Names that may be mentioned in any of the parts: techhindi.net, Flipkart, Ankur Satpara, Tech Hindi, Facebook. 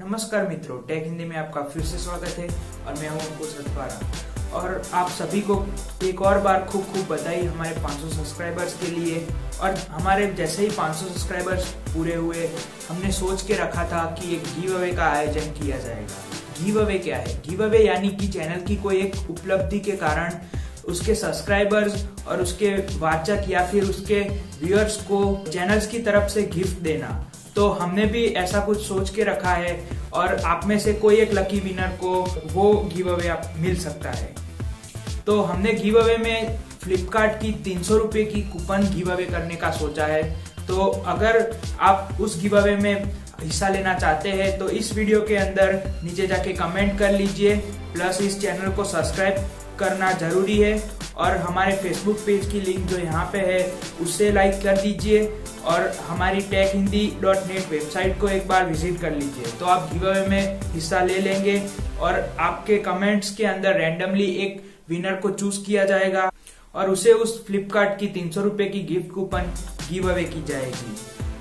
नमस्कार मित्रों, टेक हिंदी में आपका फिर से स्वागत है और मैं हूं अंकुर सतपारा। और आप सभी को एक और बार खूब खूब बधाई हमारे 500 सब्सक्राइबर्स के लिए। और हमारे जैसे ही 500 सब्सक्राइबर्स पूरे हुए, हमने सोच के रखा था कि एक गिव अवे का आयोजन किया जाएगा। गिव अवे क्या है? गिव अवे यानी कि चैनल की कोई एक उपलब्धि के कारण उसके सब्सक्राइबर्स और उसके वाचक या फिर उसके व्यूअर्स को चैनल्स की तरफ से गिफ्ट देना। तो हमने भी ऐसा कुछ सोच के रखा है और आप में से कोई एक लकी विनर को वो गिव अवे आप मिल सकता है। तो हमने गिव अवे में फ्लिपकार्ट की 300 रुपये की कूपन गिव अवे करने का सोचा है। तो अगर आप उस गिव अवे में हिस्सा लेना चाहते हैं तो इस वीडियो के अंदर नीचे जाके कमेंट कर लीजिए, प्लस इस चैनल को सब्सक्राइब करना जरूरी है। और हमारे फेसबुक पेज की लिंक जो यहाँ पे है उससे लाइक कर दीजिए और हमारी techhindi.net वेबसाइट को एक बार विजिट कर लीजिए। तो आप गिव अवे में हिस्सा ले लेंगे और आपके कमेंट्स के अंदर रैंडमली एक विनर को चूज किया जाएगा और उसे उस फ्लिपकार्ट की 300 रुपये की गिफ्ट कूपन गिव अवे की जाएगी।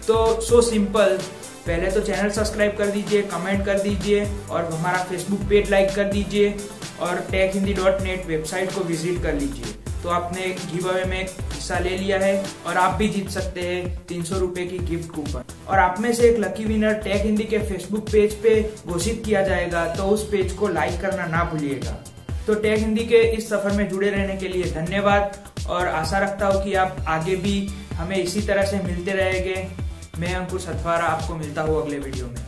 तो सो सिंपल, पहले तो चैनल सब्सक्राइब कर दीजिए, कमेंट कर दीजिए और हमारा फेसबुक पेज लाइक कर दीजिए और techhindi.net वेबसाइट को विजिट कर लीजिए। तो आपने गिव अवे में हिस्सा ले लिया है और आप भी जीत सकते हैं 300 रुपये की गिफ्ट कूपन। और आप में से एक लकी विनर टेक हिंदी के फेसबुक पेज पे घोषित किया जाएगा, तो उस पेज को लाइक करना ना भूलिएगा। तो टेक हिंदी के इस सफर में जुड़े रहने के लिए धन्यवाद और आशा रखता हूँ कि आप आगे भी हमें इसी तरह से मिलते रहेंगे। मैं अंकुर सतपारा आपको मिलता हूँ अगले वीडियो में।